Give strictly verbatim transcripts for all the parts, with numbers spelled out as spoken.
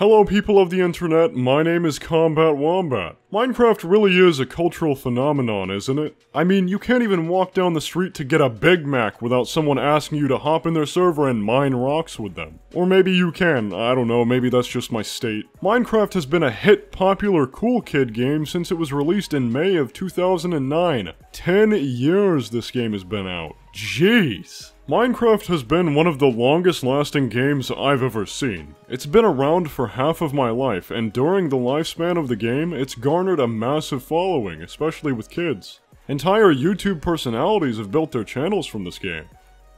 Hello people of the internet, my name is Combat Wombat. Minecraft really is a cultural phenomenon, isn't it? I mean, you can't even walk down the street to get a Big Mac without someone asking you to hop in their server and mine rocks with them. Or maybe you can, I don't know, maybe that's just my state. Minecraft has been a hit, popular, cool kid game since it was released in May of two thousand nine. Ten years this game has been out. Jeez. Minecraft has been one of the longest lasting games I've ever seen. It's been around for half of my life, and during the lifespan of the game, it's garnered a massive following, especially with kids. Entire YouTube personalities have built their channels from this game.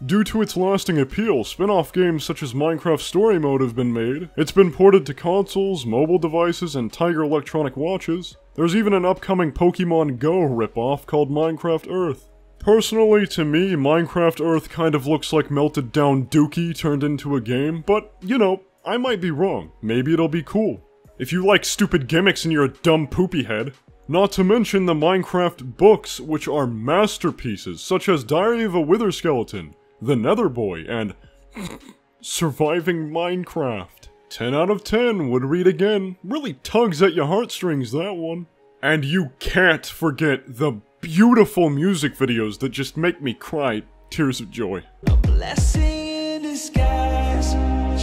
Due to its lasting appeal, spin-off games such as Minecraft Story Mode have been made. It's been ported to consoles, mobile devices, and Tiger electronic watches. There's even an upcoming Pokemon Go ripoff called Minecraft Earth. Personally, to me, Minecraft Earth kind of looks like melted down Dookie turned into a game, but, you know, I might be wrong. Maybe it'll be cool. If you like stupid gimmicks and you're a dumb poopy head. Not to mention the Minecraft books, which are masterpieces, such as Diary of a Wither Skeleton, The Nether Boy, and Surviving Minecraft. ten out of ten, would read again. Really tugs at your heartstrings, that one. And you can't forget the beautiful music videos that just make me cry tears of joy. A blessing in disguise,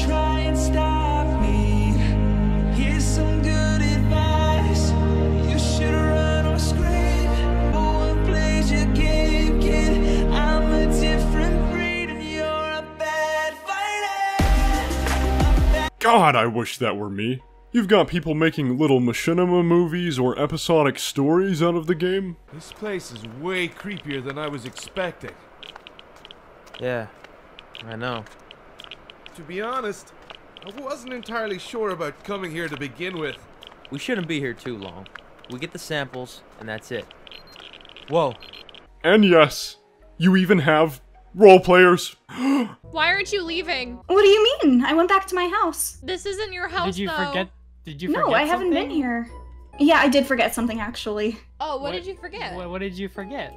try and stop me. Here's some good advice, you should run or scream. No one plays your game, kid. I'm a different breed and you're a bad fighter. God, I wish that were me. You've got people making little machinima movies or episodic stories out of the game. This place is way creepier than I was expecting. Yeah, I know. To be honest, I wasn't entirely sure about coming here to begin with. We shouldn't be here too long. We get the samples, and that's it. Whoa. And yes, you even have role players. Why aren't you leaving? What do you mean? I went back to my house. This isn't your house, though. Did you forget? Did you forget something? No, I haven't been here. Yeah, I did forget something, actually. Oh, what, what did you forget? What, what did you forget?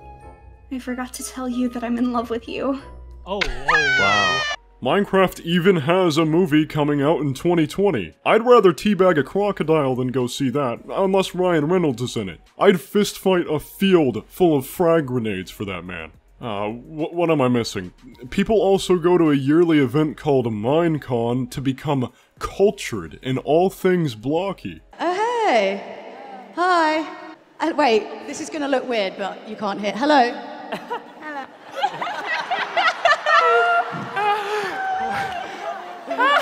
I forgot to tell you that I'm in love with you. Oh, oh wow. Minecraft even has a movie coming out in twenty twenty. I'd rather teabag a crocodile than go see that, unless Ryan Reynolds is in it. I'd fistfight a field full of frag grenades for that man. Uh, wh what am I missing? People also go to a yearly event called Minecon to become cultured in all things blocky. Oh, hey. Hi. Uh, wait, this is gonna look weird, but you can't hear. Hello. Hello.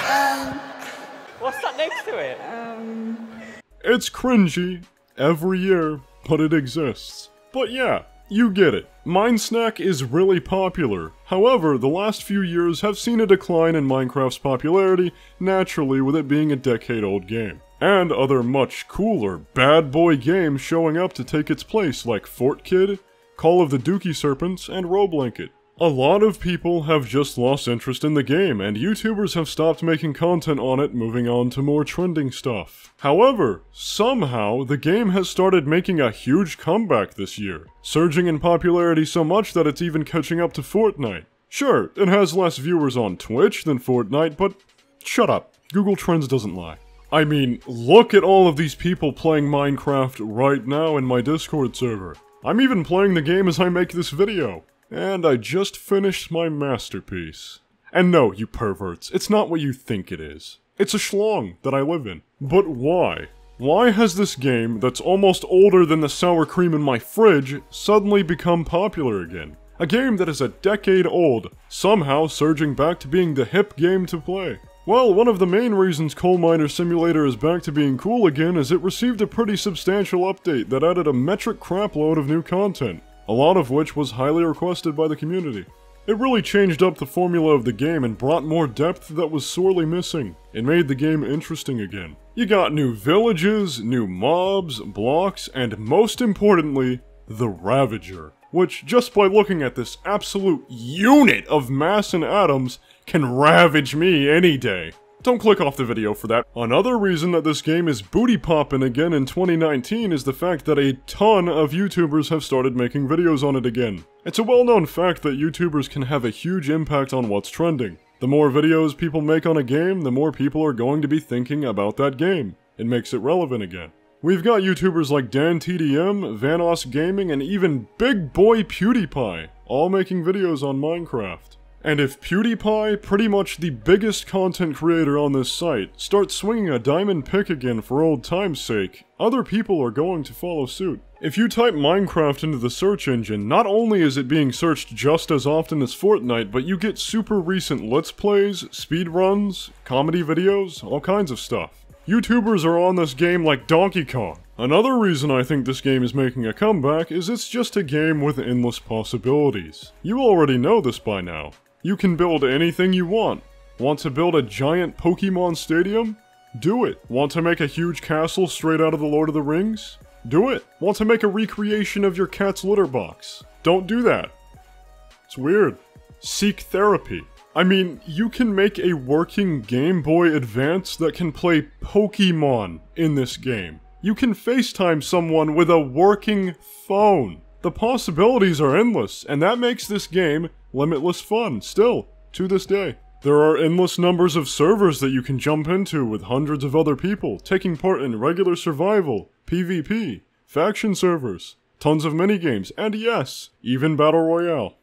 um, What's that next to it? Um... It's cringy every year, but it exists. But yeah. You get it. Minesnack is really popular. However, the last few years have seen a decline in Minecraft's popularity, naturally with it being a decade-old game. And other much cooler bad boy games showing up to take its place like Fort Kid, Call of the Dookie Serpents, and Roblanket. A lot of people have just lost interest in the game, and YouTubers have stopped making content on it, moving on to more trending stuff. However, somehow, the game has started making a huge comeback this year, surging in popularity so much that it's even catching up to Fortnite. Sure, it has less viewers on Twitch than Fortnite, but shut up. Google Trends doesn't lie. I mean, look at all of these people playing Minecraft right now in my Discord server. I'm even playing the game as I make this video. And I just finished my masterpiece. And no, you perverts, it's not what you think it is. It's a schlong that I live in. But why? Why has this game that's almost older than the sour cream in my fridge suddenly become popular again? A game that is a decade old, somehow surging back to being the hip game to play. Well, one of the main reasons Coal Miner Simulator is back to being cool again is it received a pretty substantial update that added a metric crapload of new content. A lot of which was highly requested by the community. It really changed up the formula of the game and brought more depth that was sorely missing. It made the game interesting again. You got new villages, new mobs, blocks, and most importantly, the Ravager, which just by looking at this absolute unit of mass and atoms can ravage me any day. Don't click off the video for that. Another reason that this game is booty poppin' again in twenty nineteen is the fact that a ton of YouTubers have started making videos on it again. It's a well-known fact that YouTubers can have a huge impact on what's trending. The more videos people make on a game, the more people are going to be thinking about that game. It makes it relevant again. We've got YouTubers like Dan T D M, VanossGaming, and even Big Boy PewDiePie, all making videos on Minecraft. And if PewDiePie, pretty much the biggest content creator on this site, starts swinging a diamond pick again for old time's sake, other people are going to follow suit. If you type Minecraft into the search engine, not only is it being searched just as often as Fortnite, but you get super recent Let's Plays, speedruns, comedy videos, all kinds of stuff. YouTubers are on this game like Donkey Kong. Another reason I think this game is making a comeback is it's just a game with endless possibilities. You already know this by now. You can build anything you want. Want to build a giant Pokemon stadium? Do it. Want to make a huge castle straight out of The Lord of the Rings? Do it. Want to make a recreation of your cat's litter box? Don't do that. It's weird. Seek therapy. I mean, you can make a working Game Boy Advance that can play Pokemon in this game. You can FaceTime someone with a working phone. The possibilities are endless, and that makes this game limitless fun, still, to this day. There are endless numbers of servers that you can jump into with hundreds of other people, taking part in regular survival, P v P, faction servers, tons of minigames, and yes, even Battle Royale.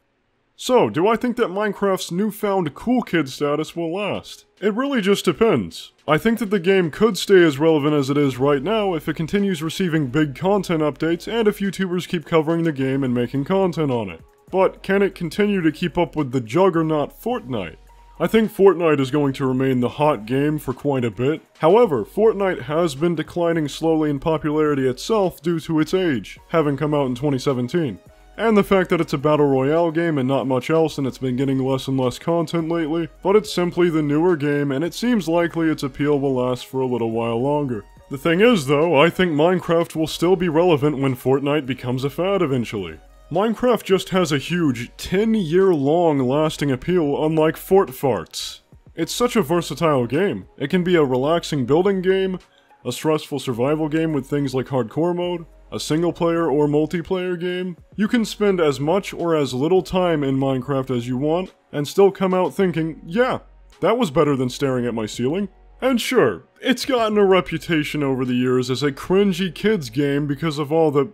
So, do I think that Minecraft's newfound cool kid status will last? It really just depends. I think that the game could stay as relevant as it is right now if it continues receiving big content updates and if YouTubers keep covering the game and making content on it. But can it continue to keep up with the juggernaut Fortnite? I think Fortnite is going to remain the hot game for quite a bit. However, Fortnite has been declining slowly in popularity itself due to its age, having come out in twenty seventeen. And the fact that it's a battle royale game and not much else, and it's been getting less and less content lately, but it's simply the newer game and it seems likely its appeal will last for a little while longer. The thing is though, I think Minecraft will still be relevant when Fortnite becomes a fad eventually. Minecraft just has a huge ten year long lasting appeal, unlike Fort Farts. It's such a versatile game. It can be a relaxing building game, a stressful survival game with things like hardcore mode, a single player or multiplayer game. You can spend as much or as little time in Minecraft as you want and still come out thinking, yeah, that was better than staring at my ceiling. And sure, it's gotten a reputation over the years as a cringy kids game because of all the,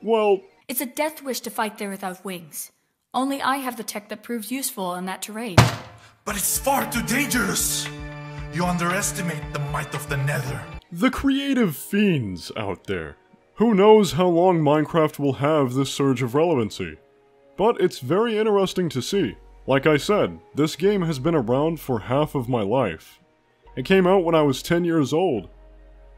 well... It's a death wish to fight there without wings. Only I have the tech that proves useful in that terrain. But it's far too dangerous. You underestimate the might of the Nether. The creative fiends out there. Who knows how long Minecraft will have this surge of relevancy? But it's very interesting to see. Like I said, this game has been around for half of my life. It came out when I was ten years old,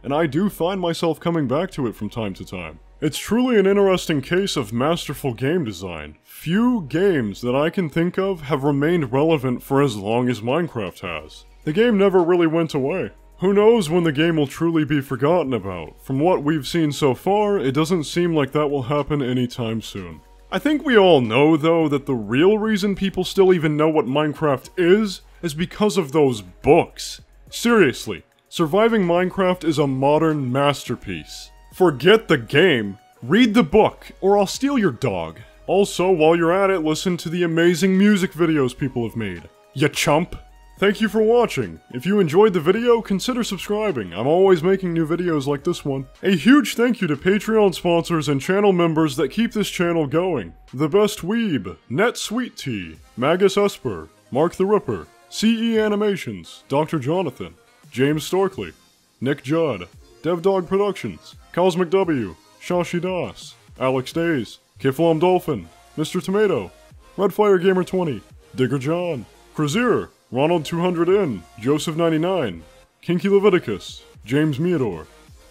and I do find myself coming back to it from time to time. It's truly an interesting case of masterful game design. Few games that I can think of have remained relevant for as long as Minecraft has. The game never really went away. Who knows when the game will truly be forgotten about? From what we've seen so far, it doesn't seem like that will happen anytime soon. I think we all know, though, that the real reason people still even know what Minecraft is, is because of those books. Seriously, Surviving Minecraft is a modern masterpiece. Forget the game, read the book, or I'll steal your dog. Also, while you're at it, listen to the amazing music videos people have made. Ya chump! Thank you for watching. If you enjoyed the video, consider subscribing. I'm always making new videos like this one. A huge thank you to Patreon sponsors and channel members that keep this channel going. The Best Weeb, Net Sweet Tea, Magus Esper, Mark the Ripper, C E Animations, Doctor Jonathan, James Storkley, Nick Judd, DevDog Productions, Cosmic W, Shashi Das, Alex Days, Kiflam Dolphin, Mister Tomato, Redfire Gamer twenty, Digger John, Krazier, Ronald two hundred N, Joseph ninety-nine, Kinky Leviticus, James Meador,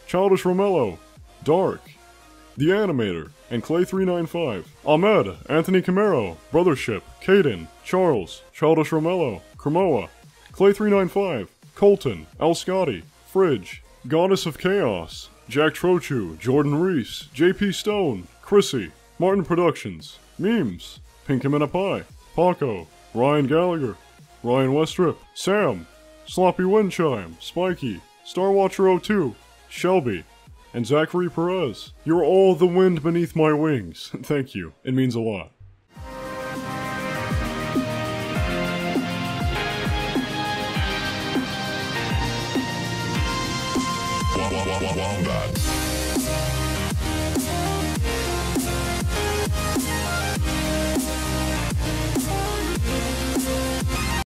Childish Romello, Dark, The Animator, and Clay three ninety-five, Ahmed, Anthony Camaro, Brothership, Caden, Charles, Childish Romello, Kramoa, Clay three ninety-five, Colton, Al Scotty, Fridge, Goddess of Chaos, Jack Trochu, Jordan Reese, J P Stone, Chrissy, Martin Productions, Memes, Pinkham and a Pie, Paco, Ryan Gallagher, Ryan Westrip, Sam, Sloppy Windchime, Spikey, Starwatcher zero two, Shelby, and Zachary Perez. You're all the wind beneath my wings. Thank you. It means a lot. Combat Wombat.